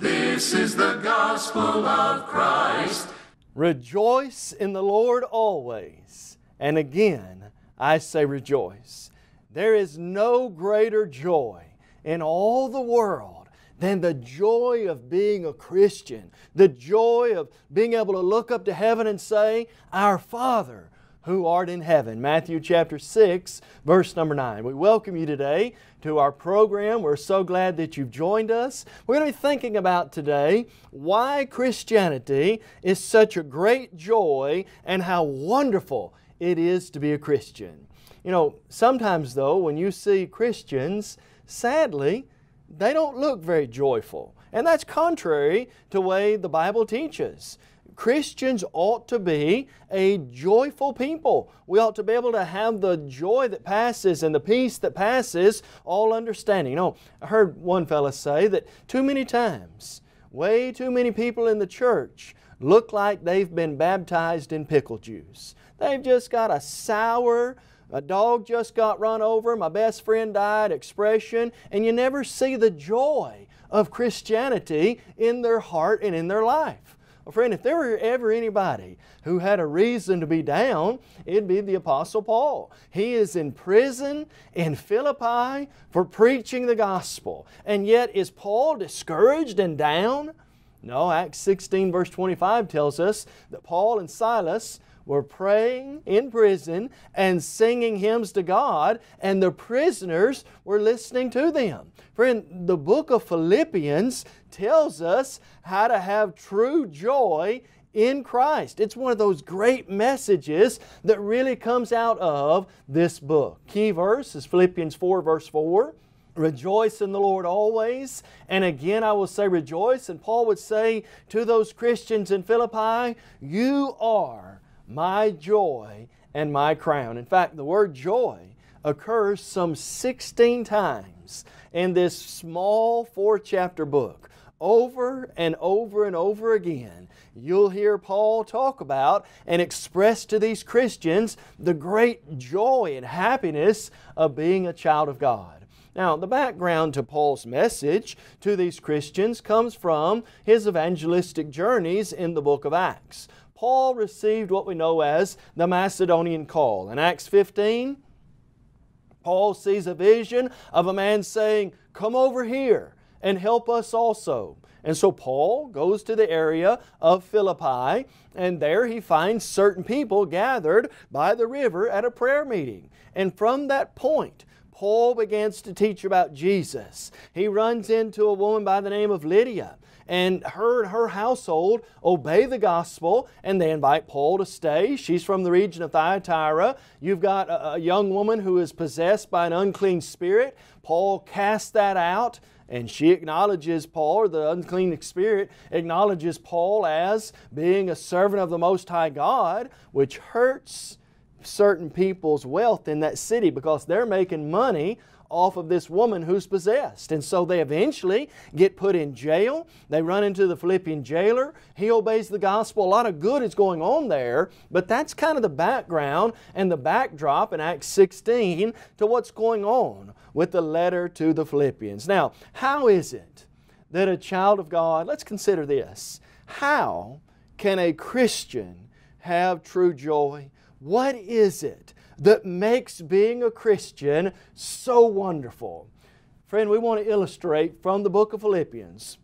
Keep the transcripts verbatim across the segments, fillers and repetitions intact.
This is the gospel of Christ. Rejoice in the Lord always, and again I say rejoice. There is no greater joy in all the world than the joy of being a Christian, the joy of being able to look up to heaven and say, Our Father who art in heaven. Matthew chapter six, verse number nine. We welcome you today to our program. We're so glad that you've joined us. We're going to be thinking about today why Christianity is such a great joy and how wonderful it is to be a Christian. You know, sometimes though, when you see Christians, sadly, they don't look very joyful. And that's contrary to the way the Bible teaches. Christians ought to be a joyful people. We ought to be able to have the joy that passes and the peace that passes all understanding. You know, I heard one fellow say that too many times, way too many people in the church look like they've been baptized in pickle juice. They've just got a sour, a dog just got run over, my best friend died expression, and you never see the joy of Christianity in their heart and in their life. Well, friend, if there were ever anybody who had a reason to be down, it'd be the Apostle Paul. He is in prison in Philippi for preaching the gospel. And yet, is Paul discouraged and down? No, Acts sixteen verse twenty-five tells us that Paul and Silas were praying in prison and singing hymns to God, and the prisoners were listening to them. Friend, the book of Philippians tells us how to have true joy in Christ. It's one of those great messages that really comes out of this book. Key verse is Philippians four verse four. Rejoice in the Lord always, and again I will say rejoice. And Paul would say to those Christians in Philippi, you are my joy and my crown. In fact, the word joy occurs some sixteen times in this small four-chapter book. Over and over and over again, you'll hear Paul talk about and express to these Christians the great joy and happiness of being a child of God. Now, the background to Paul's message to these Christians comes from his evangelistic journeys in the book of Acts. Paul received what we know as the Macedonian call. In Acts fifteen, Paul sees a vision of a man saying, come over here and help us also. And so Paul goes to the area of Philippi, and there he finds certain people gathered by the river at a prayer meeting. And from that point, Paul begins to teach about Jesus. He runs into a woman by the name of Lydia, and her and her household obey the gospel, and they invite Paul to stay. She's from the region of Thyatira. You've got a, a young woman who is possessed by an unclean spirit. Paul casts that out, and she acknowledges Paul, or the unclean spirit acknowledges Paul as being a servant of the Most High God, which hurts certain people's wealth in that city because they're making money off of this woman who's possessed. And so they eventually get put in jail. They run into the Philippian jailer. He obeys the gospel. A lot of good is going on there, but that's kind of the background and the backdrop in Acts sixteen to what's going on with the letter to the Philippians. Now, how is it that a child of God, let's consider this, how can a Christian have true joy? What is it that makes being a Christian so wonderful? Friend, we want to illustrate from the book of Philippians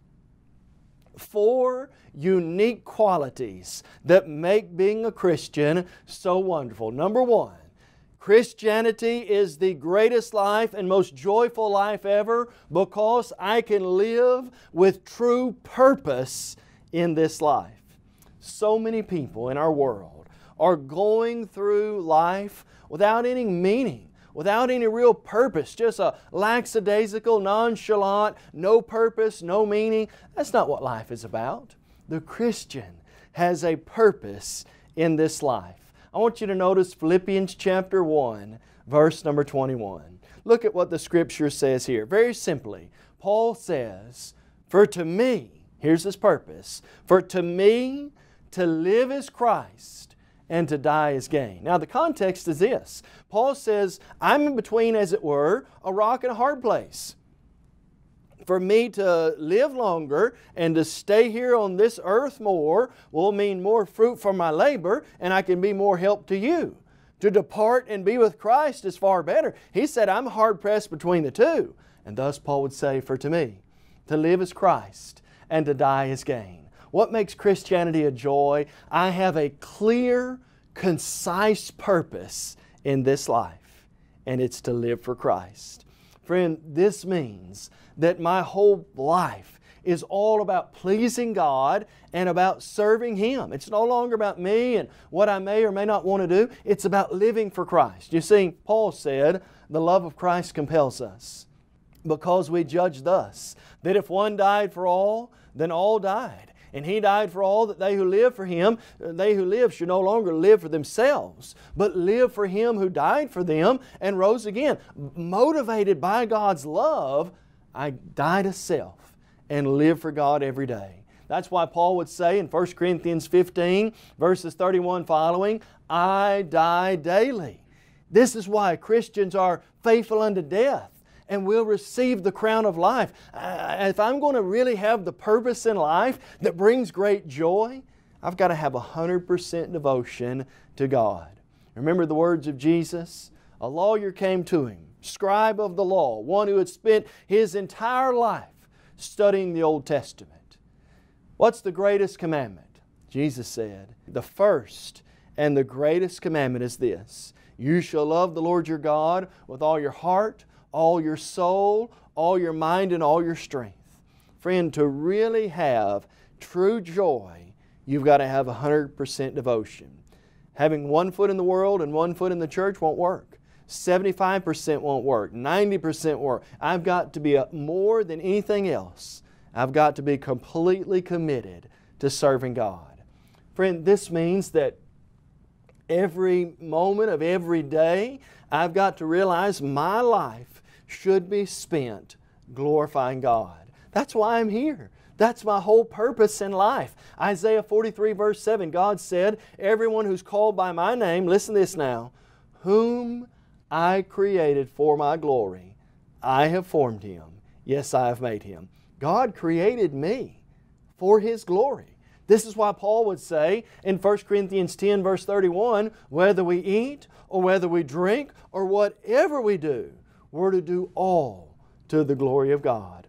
four unique qualities that make being a Christian so wonderful. Number one, Christianity is the greatest life and most joyful life ever because I can live with true purpose in this life. So many people in our world are going through life without any meaning, without any real purpose, just a lackadaisical, nonchalant, no purpose, no meaning. That's not what life is about. The Christian has a purpose in this life. I want you to notice Philippians chapter one, verse number twenty-one. Look at what the Scripture says here. Very simply, Paul says, "For to me," here's his purpose, "for to me to live is Christ, and to die is gain." Now the context is this. Paul says, I'm in between, as it were, a rock and a hard place. For me to live longer and to stay here on this earth more will mean more fruit for my labor, and I can be more help to you. To depart and be with Christ is far better. He said, I'm hard-pressed between the two. And thus Paul would say, for to me, to live is Christ and to die is gain. What makes Christianity a joy? I have a clear, concise purpose in this life, and it's to live for Christ. Friend, this means that my whole life is all about pleasing God and about serving Him. It's no longer about me and what I may or may not want to do. It's about living for Christ. You see, Paul said, the love of Christ compels us, because we judge thus, that if one died for all, then all died. And He died for all, that they who live for Him, they who live should no longer live for themselves, but live for Him who died for them and rose again. Motivated by God's love, I die to self and live for God every day. That's why Paul would say in First Corinthians fifteen, verses thirty-one following, I die daily. This is why Christians are faithful unto death and will receive the crown of life. Uh, if I'm going to really have the purpose in life that brings great joy, I've got to have one hundred percent devotion to God. Remember the words of Jesus? A lawyer came to Him, scribe of the law, one who had spent his entire life studying the Old Testament. What's the greatest commandment? Jesus said, the first and the greatest commandment is this, you shall love the Lord your God with all your heart, all your soul, all your mind, and all your strength. Friend, to really have true joy, you've got to have one hundred percent devotion. Having one foot in the world and one foot in the church won't work. seventy-five percent won't work. ninety percent won't work. I've got to be, a, more than anything else, I've got to be completely committed to serving God. Friend, this means that every moment of every day, I've got to realize my life should be spent glorifying God. That's why I'm here. That's my whole purpose in life. Isaiah forty-three verse seven, God said, everyone who's called by my name, listen to this now, whom I created for my glory, I have formed him. Yes, I have made him. God created me for His glory. This is why Paul would say in First Corinthians ten verse thirty-one, whether we eat or whether we drink or whatever we do, we're to do all to the glory of God.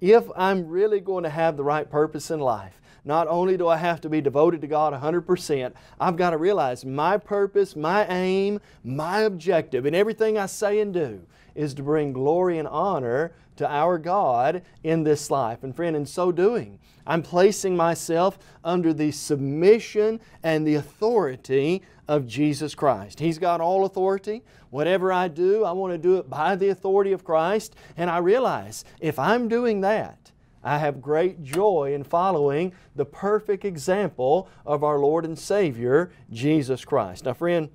If I'm really going to have the right purpose in life, not only do I have to be devoted to God one hundred percent, I've got to realize my purpose, my aim, my objective, and everything I say and do is to bring glory and honor to our God in this life. And friend, in so doing, I'm placing myself under the submission and the authority of Jesus Christ. He's got all authority. Whatever I do, I want to do it by the authority of Christ. And I realize if I'm doing that, I have great joy in following the perfect example of our Lord and Savior, Jesus Christ. Now friend,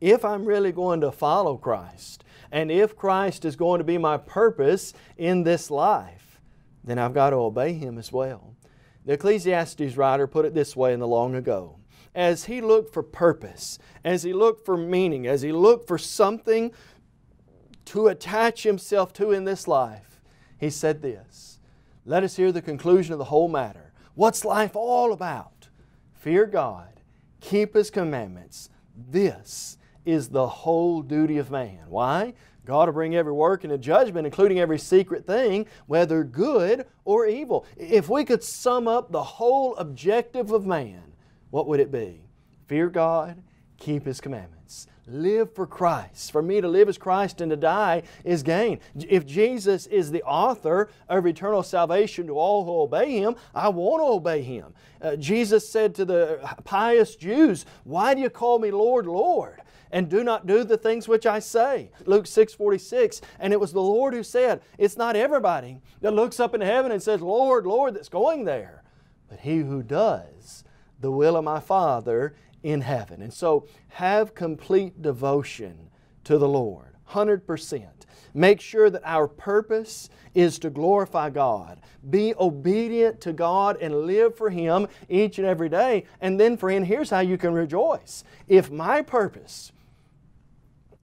if I'm really going to follow Christ, and if Christ is going to be my purpose in this life, then I've got to obey Him as well. The Ecclesiastes writer put it this way in the long ago. As he looked for purpose, as he looked for meaning, as he looked for something to attach himself to in this life, he said this, let us hear the conclusion of the whole matter. What's life all about? Fear God, keep His commandments. This is the whole duty of man. Why? God will bring every work into judgment, including every secret thing, whether good or evil. If we could sum up the whole objective of man, what would it be? Fear God, keep His commandments. Live for Christ. For me to live is Christ and to die is gain. If Jesus is the author of eternal salvation to all who obey Him, I want to obey Him. Uh, Jesus said to the pious Jews, why do you call me Lord, Lord, and do not do the things which I say? Luke six forty-six, and it was the Lord who said, it's not everybody that looks up into heaven and says, Lord, Lord, that's going there. but he who does the will of my Father in heaven. And so have complete devotion to the Lord, one hundred percent. Make sure that our purpose is to glorify God. Be obedient to God and live for Him each and every day. And then, friend, here's how you can rejoice. If my purpose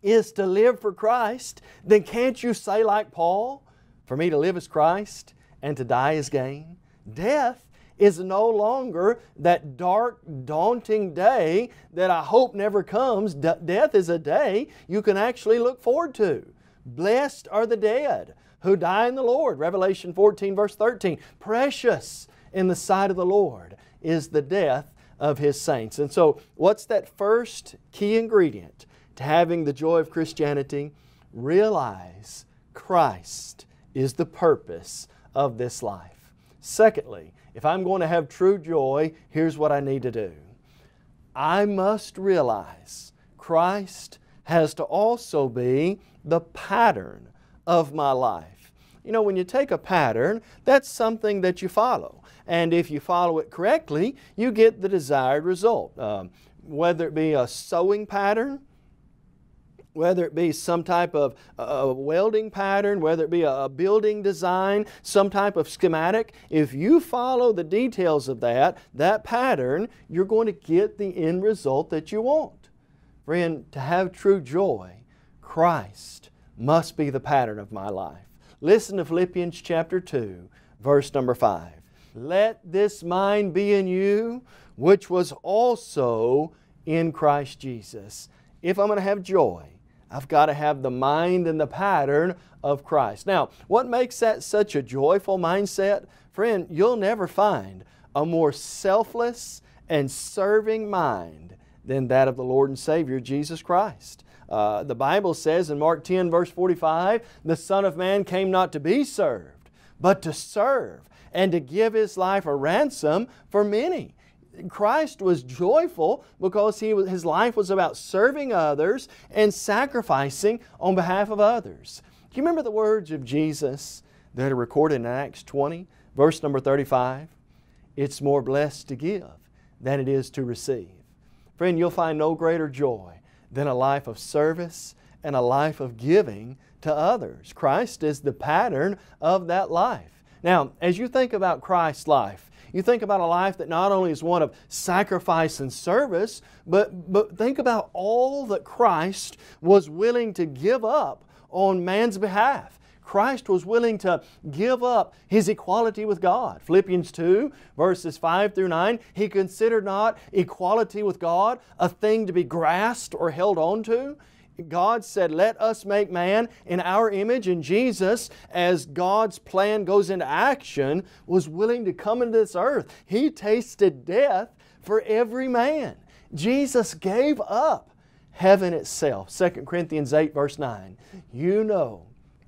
is to live for Christ, then can't you say like Paul, for me to live is Christ and to die is gain? Death is no longer that dark, daunting day that I hope never comes. D- death is a day you can actually look forward to. Blessed are the dead who die in the Lord. Revelation fourteen verse thirteen. Precious in the sight of the Lord is the death of His saints. And so what's that first key ingredient to having the joy of Christianity? Realize Christ is the purpose of this life. Secondly, if I'm going to have true joy, here's what I need to do. I must realize Christ has to also be the pattern of my life. You know, when you take a pattern, that's something that you follow. And if you follow it correctly, you get the desired result. Um, whether it be a sewing pattern, whether it be some type of uh, welding pattern, whether it be a, a building design, some type of schematic, if you follow the details of that, that pattern, you're going to get the end result that you want. Friend, to have true joy, Christ must be the pattern of my life. Listen to Philippians chapter two, verse number five. Let this mind be in you, which was also in Christ Jesus. If I'm going to have joy, I've got to have the mind and the pattern of Christ. Now, what makes that such a joyful mindset? Friend, you'll never find a more selfless and serving mind than that of the Lord and Savior, Jesus Christ. Uh, the Bible says in Mark ten, verse forty-five, the Son of Man came not to be served, but to serve and to give His life a ransom for many. Christ was joyful because he was, His life was about serving others and sacrificing on behalf of others. Do you remember the words of Jesus that are recorded in Acts twenty, verse number thirty-five? It's more blessed to give than it is to receive. Friend, you'll find no greater joy than a life of service and a life of giving to others. Christ is the pattern of that life. Now, as you think about Christ's life, you think about a life that not only is one of sacrifice and service, but, but think about all that Christ was willing to give up on man's behalf. Christ was willing to give up His equality with God. Philippians two, verses five through nine, He considered not equality with God a thing to be grasped or held on to. God said, let us make man in our image, and Jesus, as God's plan goes into action, was willing to come into this earth. He tasted death for every man. Jesus gave up heaven itself. Second Corinthians eight, verse nine, you know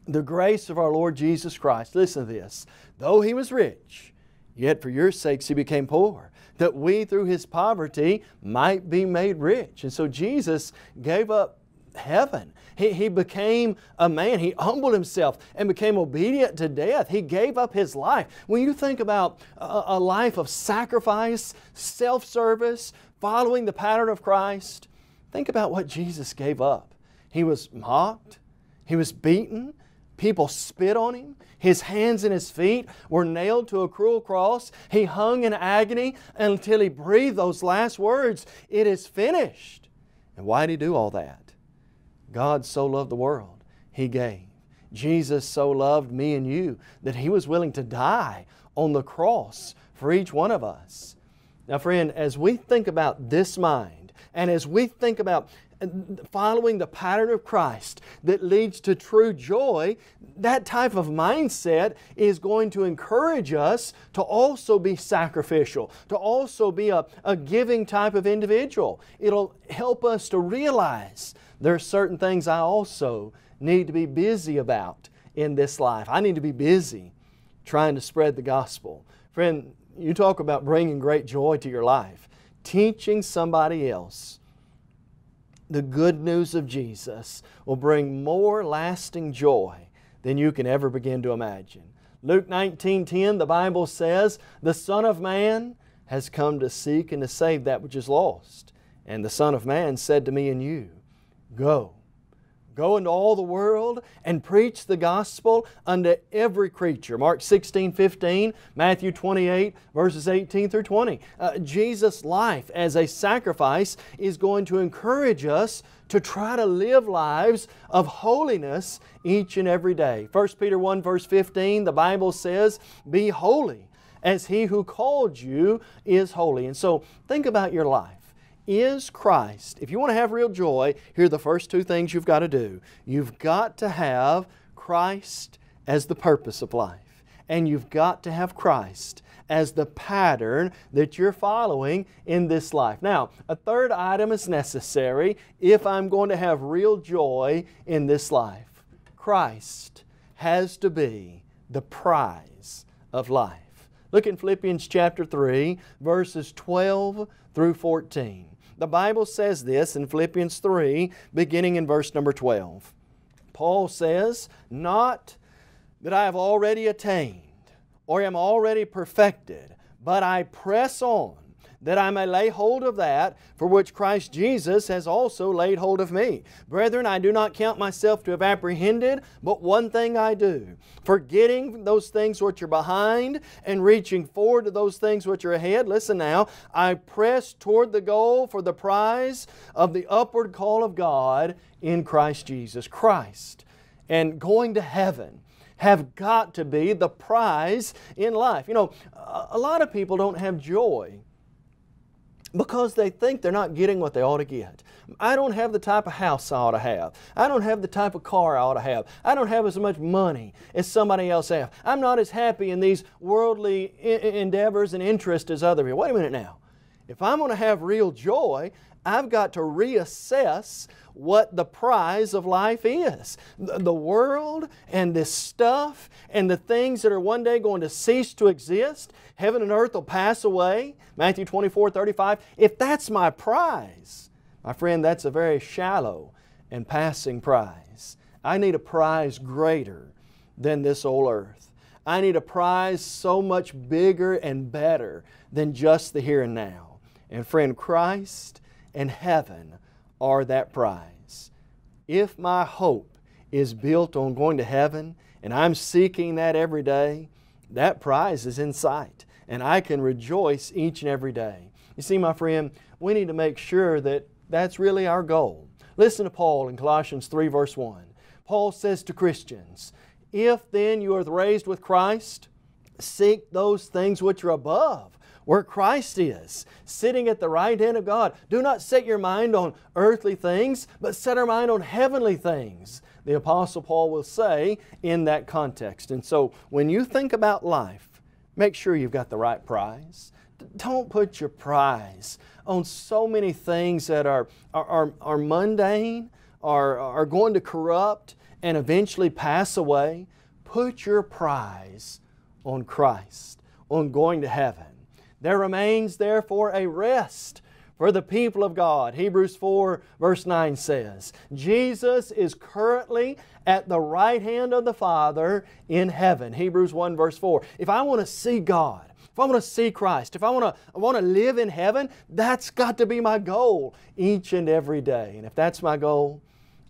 the grace of our Lord Jesus Christ. Listen to this. Though He was rich, yet for your sakes He became poor, that we through His poverty might be made rich. And so Jesus gave up heaven. He, he became a man. He humbled Himself and became obedient to death. He gave up His life. When you think about a, a life of sacrifice, self-service, following the pattern of Christ, think about what Jesus gave up. He was mocked. He was beaten. People spit on Him. His hands and His feet were nailed to a cruel cross. He hung in agony until He breathed those last words, "It is finished." And why did He do all that? God so loved the world, He gave. Jesus so loved me and you that He was willing to die on the cross for each one of us. Now, friend, as we think about this mind and as we think about following the pattern of Christ that leads to true joy, that type of mindset is going to encourage us to also be sacrificial, to also be a, a giving type of individual. It'll help us to realize there are certain things I also need to be busy about in this life. I need to be busy trying to spread the gospel. Friend, you talk about bringing great joy to your life. Teaching somebody else the good news of Jesus will bring more lasting joy than you can ever begin to imagine. Luke nineteen ten, the Bible says, the Son of Man has come to seek and to save that which is lost. And the Son of Man said to me and you, Go. Go into all the world and preach the gospel unto every creature. Mark sixteen fifteen, Matthew twenty-eight, verses eighteen through twenty. Uh, Jesus' life as a sacrifice is going to encourage us to try to live lives of holiness each and every day. First Peter one, verse fifteen, the Bible says, Be holy, as He who called you is holy. And so, think about your life. Is Christ. If you want to have real joy, here are the first two things you've got to do. You've got to have Christ as the purpose of life, and you've got to have Christ as the pattern that you're following in this life. Now, a third item is necessary if I'm going to have real joy in this life. Christ has to be the prize of life. Look in Philippians chapter three, verses twelve through fourteen. The Bible says this in Philippians three, beginning in verse number twelve. Paul says, Not that I have already attained, or am already perfected, but I press on, that I may lay hold of that for which Christ Jesus has also laid hold of me. Brethren, I do not count myself to have apprehended, but one thing I do, forgetting those things which are behind and reaching forward to those things which are ahead. Listen now, I press toward the goal for the prize of the upward call of God in Christ Jesus. Christ and going to heaven have got to be the prize in life. You know, a lot of people don't have joy because they think they're not getting what they ought to get. I don't have the type of house I ought to have. I don't have the type of car I ought to have. I don't have as much money as somebody else has. I'm not as happy in these worldly endeavors and interests as other people. Wait a minute now. If I'm going to have real joy, I've got to reassess what the prize of life is. The world and this stuff and the things that are one day going to cease to exist. Heaven and earth will pass away. Matthew twenty-four thirty-five. If that's my prize, my friend, that's a very shallow and passing prize. I need a prize greater than this old earth. I need a prize so much bigger and better than just the here and now. And friend, Christ and heaven are that prize. If my hope is built on going to heaven and I'm seeking that every day, that prize is in sight and I can rejoice each and every day. You see, my friend, we need to make sure that that's really our goal. Listen to Paul in Colossians three verse one. Paul says to Christians, If then you are raised with Christ, seek those things which are above, where Christ is, sitting at the right hand of God. Do not set your mind on earthly things, but set our mind on heavenly things, the Apostle Paul will say in that context. And so, when you think about life, make sure you've got the right prize. Don't put your prize on so many things that are, are, are, are mundane, are, are going to corrupt, and eventually pass away. Put your prize on Christ, on going to heaven. There remains therefore a rest for the people of God. Hebrews four verse nine says, Jesus is currently at the right hand of the Father in heaven. Hebrews one verse four. If I want to see God, if I want to see Christ, if I want to, I want to live in heaven, that's got to be my goal each and every day. And if that's my goal,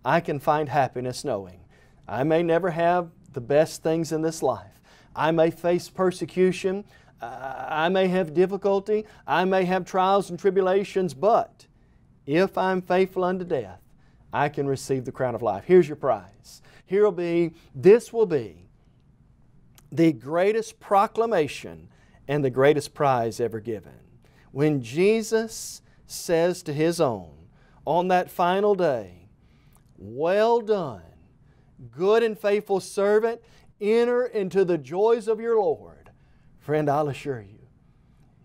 I can find happiness knowing I may never have the best things in this life. I may face persecution. I may have difficulty, I may have trials and tribulations, but if I'm faithful unto death, I can receive the crown of life. Here's your prize. Here'll be, this will be the greatest proclamation and the greatest prize ever given. When Jesus says to His own on that final day, Well done, good and faithful servant, enter into the joys of your Lord. Friend, I'll assure you,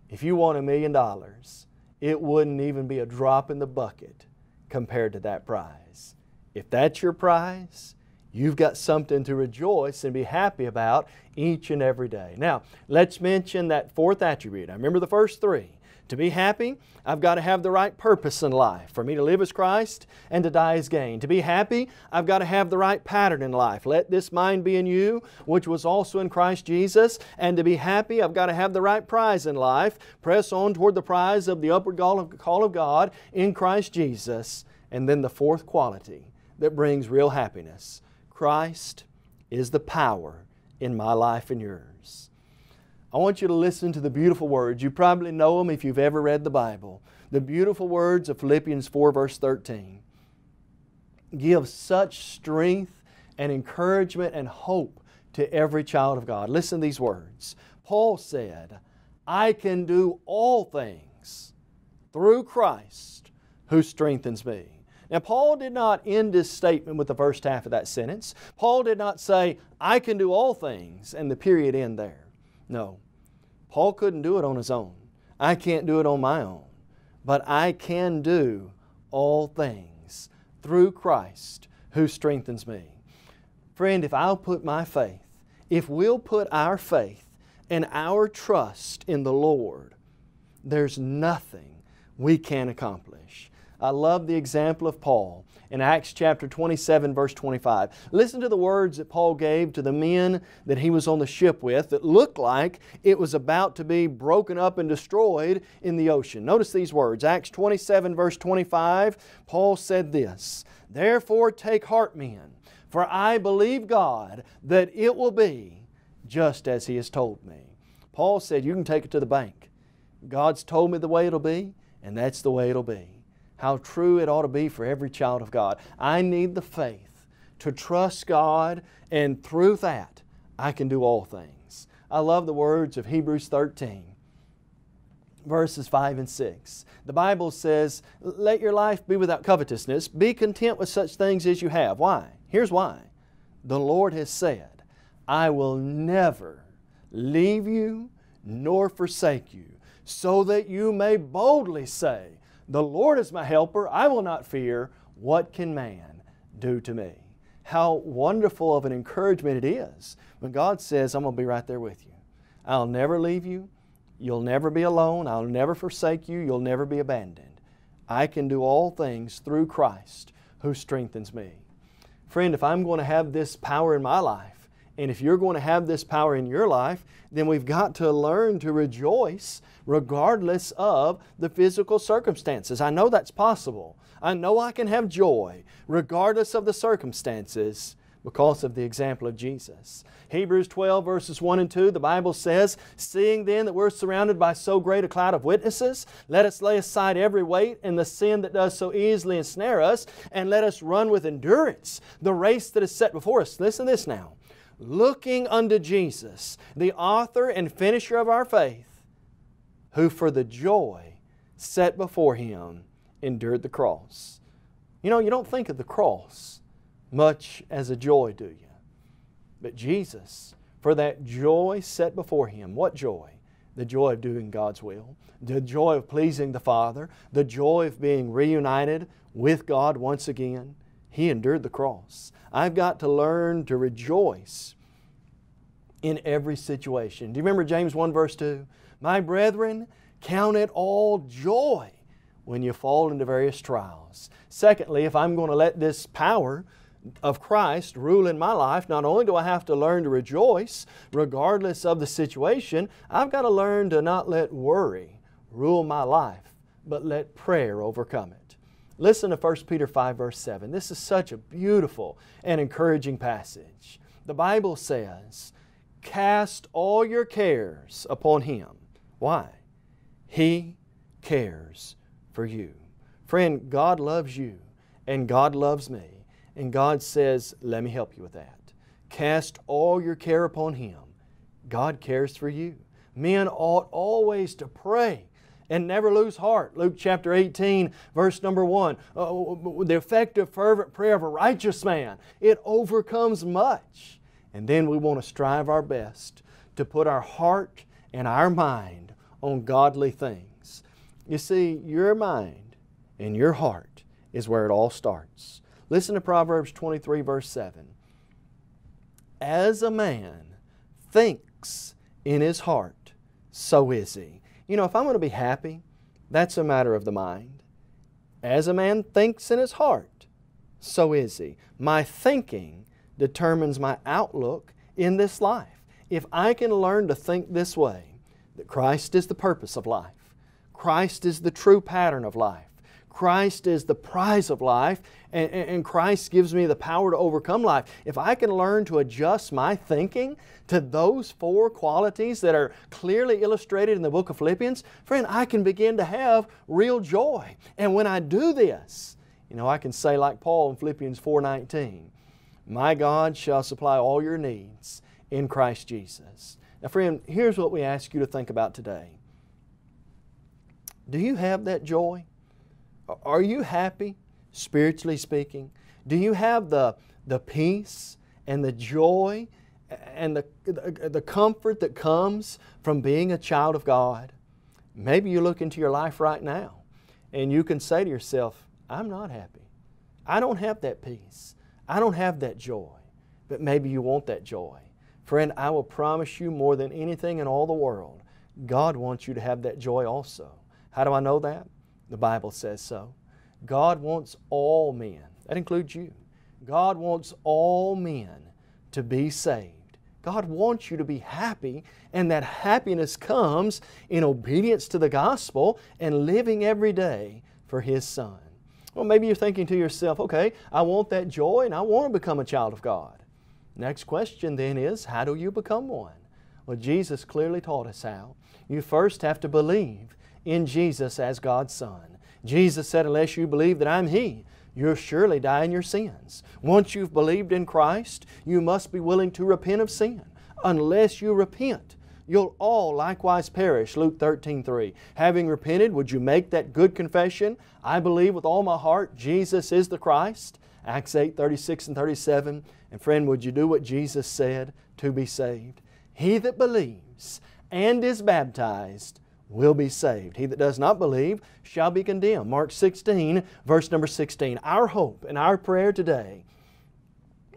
if you won a million dollars, it wouldn't even be a drop in the bucket compared to that prize. If that's your prize, You've got something to rejoice and be happy about each and every day. Now, let's mention that fourth attribute. I remember the first three. To be happy, I've got to have the right purpose in life. For me to live as Christ and to die as gain. To be happy, I've got to have the right pattern in life. Let this mind be in you, which was also in Christ Jesus. And to be happy, I've got to have the right prize in life. Press on toward the prize of the upward call of God in Christ Jesus. And then the fourth quality that brings real happiness. Christ is the power in my life and yours. I want you to listen to the beautiful words. You probably know them if you've ever read the Bible. The beautiful words of Philippians four verse thirteen give such strength and encouragement and hope to every child of God. Listen to these words. Paul said, I can do all things through Christ who strengthens me. Now, Paul did not end his statement with the first half of that sentence. Paul did not say, I can do all things, and the period end there. No. Paul couldn't do it on his own. I can't do it on my own. But I can do all things through Christ who strengthens me. Friend, if I'll put my faith, if we'll put our faith and our trust in the Lord, there's nothing we can't accomplish. I love the example of Paul in Acts chapter twenty-seven verse twenty-five. Listen to the words that Paul gave to the men that he was on the ship with that looked like it was about to be broken up and destroyed in the ocean. Notice these words. Acts twenty-seven verse twenty-five, Paul said this, Therefore take heart, men, for I believe God that it will be just as He has told me. Paul said, you can take it to the bank. God's told me the way it'll be, and that's the way it'll be. How true it ought to be for every child of God. I need the faith to trust God, and through that, I can do all things. I love the words of Hebrews thirteen, verses five and six. The Bible says, Let your life be without covetousness. Be content with such things as you have. Why? Here's why. The Lord has said, I will never leave you nor forsake you, so that you may boldly say, The Lord is my helper, I will not fear. What can man do to me? How wonderful of an encouragement it is when God says, I'm going to be right there with you. I'll never leave you. You'll never be alone. I'll never forsake you. You'll never be abandoned. I can do all things through Christ who strengthens me. Friend, if I'm going to have this power in my life, and if you're going to have this power in your life, then we've got to learn to rejoice regardless of the physical circumstances. I know that's possible. I know I can have joy regardless of the circumstances because of the example of Jesus. Hebrews twelve verses one and two, the Bible says, Seeing then that we're surrounded by so great a cloud of witnesses, let us lay aside every weight and the sin that does so easily ensnare us, and let us run with endurance the race that is set before us. Listen to this now. Looking unto Jesus, the author and finisher of our faith, who for the joy set before Him endured the cross. You know, you don't think of the cross much as a joy, do you? But Jesus, for that joy set before Him, what joy? The joy of doing God's will, the joy of pleasing the Father, the joy of being reunited with God once again. He endured the cross. I've got to learn to rejoice in every situation. Do you remember James one verse two? My brethren, count it all joy when you fall into various trials. Secondly, if I'm going to let this power of Christ rule in my life, not only do I have to learn to rejoice regardless of the situation, I've got to learn to not let worry rule my life, but let prayer overcome it. Listen to First Peter five verse seven. This is such a beautiful and encouraging passage. The Bible says, Cast all your cares upon Him. Why? He cares for you. Friend, God loves you and God loves me. And God says, let me help you with that. Cast all your care upon Him. God cares for you. Men ought always to pray and never lose heart. Luke chapter eighteen, verse number one. Oh, the effective fervent prayer of a righteous man, it overcomes much. And then we want to strive our best to put our heart and our mind on godly things. You see, your mind and your heart is where it all starts. Listen to Proverbs twenty-three, verse seven. as a man thinks in his heart, so is he. You know, if I'm going to be happy, that's a matter of the mind. As a man thinks in his heart, so is he. My thinking determines my outlook in this life. If I can learn to think this way, that Christ is the purpose of life, Christ is the true pattern of life, Christ is the prize of life, and, and Christ gives me the power to overcome life. If I can learn to adjust my thinking to those four qualities that are clearly illustrated in the book of Philippians, friend, I can begin to have real joy. And when I do this, you know, I can say like Paul in Philippians four nineteen, "My God shall supply all your needs in Christ Jesus." Now friend, here's what we ask you to think about today. Do you have that joy? Are you happy, spiritually speaking? Do you have the, the peace and the joy and the, the, the comfort that comes from being a child of God? Maybe you look into your life right now and you can say to yourself, I'm not happy. I don't have that peace. I don't have that joy. But maybe you want that joy. Friend, I will promise you more than anything in all the world, God wants you to have that joy also. How do I know that? The Bible says so. God wants all men, that includes you. God wants all men to be saved. God wants you to be happy, and that happiness comes in obedience to the gospel and living every day for His Son. Well, maybe you're thinking to yourself, okay, I want that joy and I want to become a child of God. Next question then is, how do you become one? Well, Jesus clearly taught us how. You first have to believe in Jesus as God's Son. Jesus said, unless you believe that I'm He, you'll surely die in your sins. Once you've believed in Christ, you must be willing to repent of sin. Unless you repent, you'll all likewise perish, Luke thirteen three. Having repented, would you make that good confession? I believe with all my heart Jesus is the Christ, Acts eight thirty-six and thirty-seven. And friend, would you do what Jesus said to be saved? He that believes and is baptized will be saved. He that does not believe shall be condemned. Mark sixteen, verse number sixteen. Our hope and our prayer today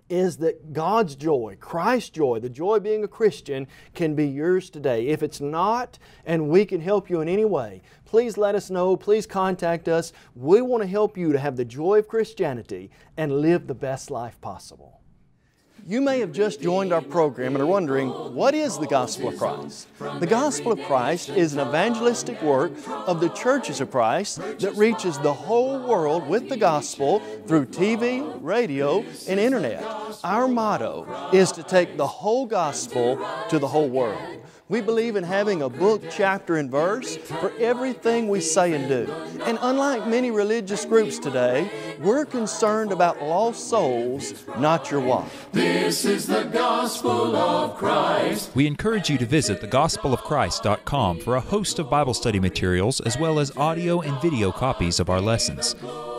is that God's joy, Christ's joy, the joy of being a Christian, can be yours today. If it's not, and we can help you in any way, please let us know. Please contact us. We want to help you to have the joy of Christianity and live the best life possible. You may have just joined our program and are wondering, what is the Gospel of Christ? The Gospel of Christ is an evangelistic work of the Churches of Christ that reaches the whole world with the Gospel through T V, radio, and Internet. Our motto is to take the whole Gospel to the whole world. We believe in having a book, chapter, and verse for everything we say and do. And unlike many religious groups today, we're concerned about lost souls, not your wife. This is the Gospel of Christ. We encourage you to visit the gospel of christ dot com for a host of Bible study materials as well as audio and video copies of our lessons.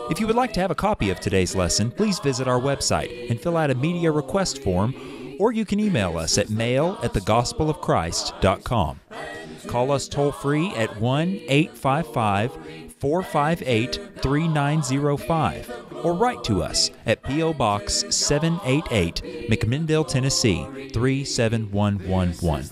If you would like to have a copy of today's lesson, please visit our website and fill out a media request form, or you can email us at mail at the gospel of christ dot com. Call us toll-free at one eight five five, four five eight, three nine zero five, or write to us at P O Box seven eighty-eight, McMinnville, Tennessee, three seven one one one.